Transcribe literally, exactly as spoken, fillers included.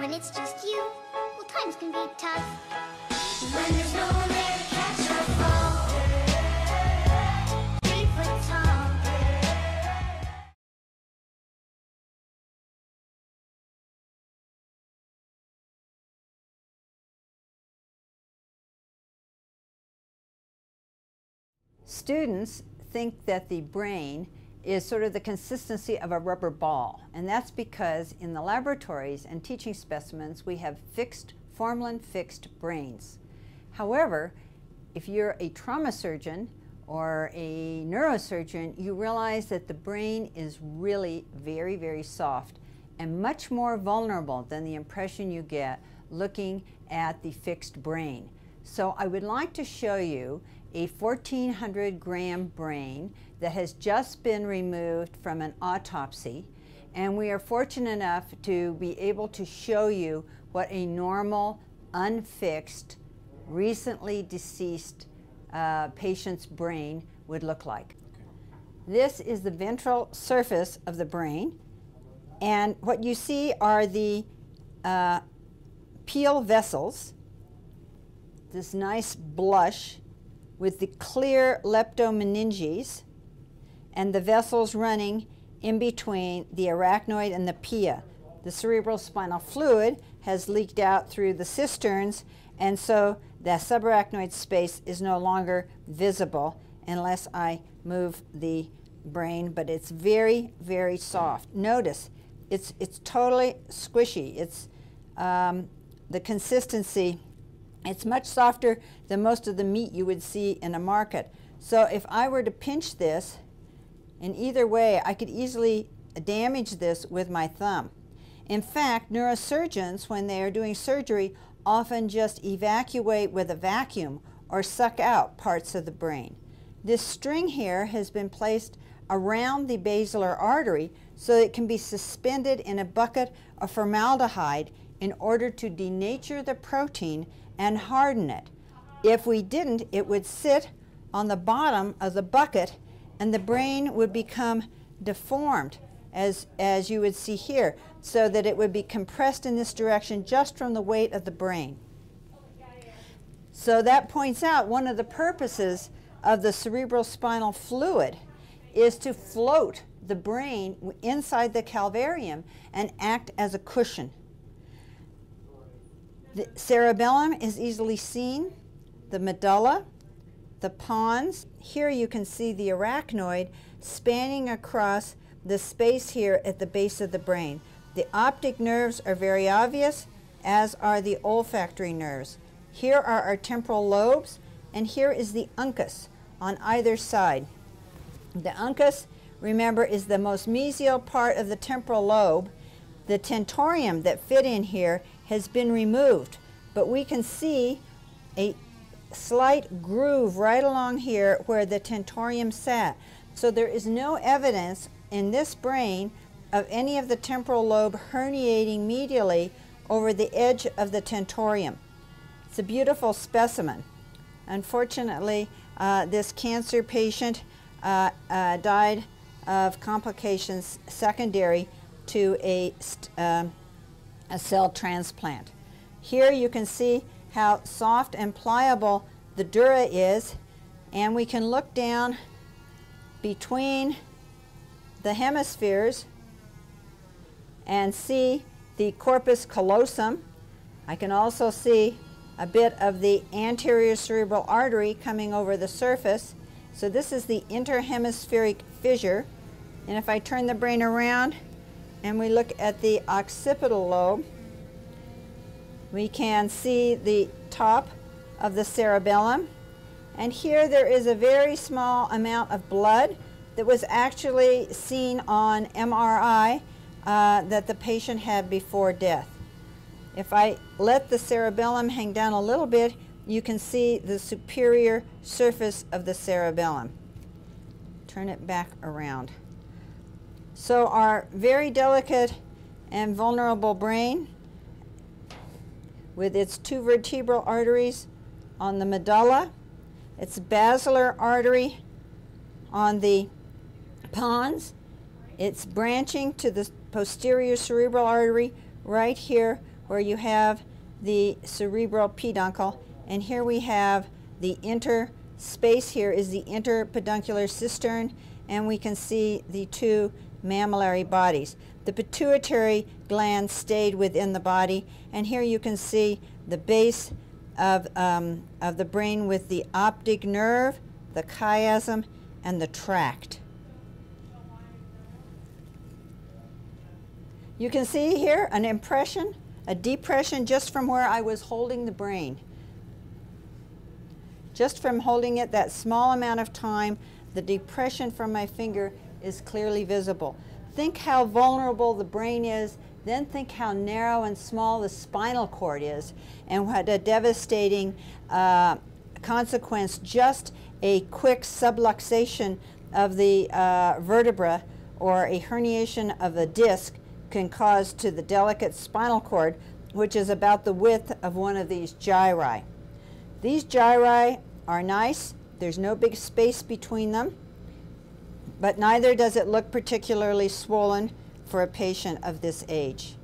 When it's just you, well, times can be tough. When there's no one there to catch your fall. Three foot tall. Students think that the brain is sort of the consistency of a rubber ball, and that's because in the laboratories and teaching specimens we have fixed, formalin fixed brains. However, if you're a trauma surgeon or a neurosurgeon, you realize that the brain is really very, very soft and much more vulnerable than the impression you get looking at the fixed brain. So I would like to show you a fourteen hundred gram brain that has just been removed from an autopsy, and we are fortunate enough to be able to show you what a normal, unfixed, recently deceased uh, patient's brain would look like. This is the ventral surface of the brain, and what you see are the uh, pial vessels, this nice blush with the clear leptomeninges and the vessels running in between the arachnoid and the pia. The cerebrospinal fluid has leaked out through the cisterns, and so the subarachnoid space is no longer visible unless I move the brain, but it's very, very soft. Notice, it's, it's totally squishy. It's um, the consistency. It's much softer than most of the meat you would see in a market. So if I were to pinch this, in either way, I could easily damage this with my thumb. In fact, neurosurgeons, when they are doing surgery, often just evacuate with a vacuum or suck out parts of the brain. This string here has been placed around the basilar artery so it can be suspended in a bucket of formaldehyde in order to denature the protein and harden it. If we didn't, it would sit on the bottom of the bucket and the brain would become deformed, as, as you would see here, so that it would be compressed in this direction just from the weight of the brain. So that points out one of the purposes of the cerebrospinal fluid is to float the brain inside the calvarium and act as a cushion. The cerebellum is easily seen, the medulla, the pons. Here you can see the arachnoid spanning across the space here at the base of the brain. The optic nerves are very obvious, as are the olfactory nerves. Here are our temporal lobes, and here is the uncus on either side. The uncus, remember, is the most mesial part of the temporal lobe. The tentorium that fit in here has been removed, but we can see a slight groove right along here where the tentorium sat. So there is no evidence in this brain of any of the temporal lobe herniating medially over the edge of the tentorium. It's a beautiful specimen. Unfortunately, uh, this cancer patient uh, uh, died of complications secondary to a st um, a cell transplant. Here you can see how soft and pliable the dura is, and we can look down between the hemispheres and see the corpus callosum. I can also see a bit of the anterior cerebral artery coming over the surface. So this is the interhemispheric fissure, and if I turn the brain around and we look at the occipital lobe, we can see the top of the cerebellum. And here there is a very small amount of blood that was actually seen on M R I uh, that the patient had before death. If I let the cerebellum hang down a little bit, you can see the superior surface of the cerebellum. Turn it back around. So our very delicate and vulnerable brain, with its two vertebral arteries on the medulla, its basilar artery on the pons, it's branching to the posterior cerebral artery right here where you have the cerebral peduncle, and here we have the inter space. Here is the interpeduncular cistern, and we can see the two mammillary bodies. The pituitary gland stayed within the body, and here you can see the base of, um, of the brain with the optic nerve, the chiasm, and the tract. You can see here an impression, a depression just from where I was holding the brain. Just from holding it that small amount of time, the depression from my finger is clearly visible. Think how vulnerable the brain is, then think how narrow and small the spinal cord is, and what a devastating uh, consequence just a quick subluxation of the uh, vertebra or a herniation of a disc can cause to the delicate spinal cord, which is about the width of one of these gyri. These gyri are nice. There's no big space between them, but neither does it look particularly swollen for a patient of this age.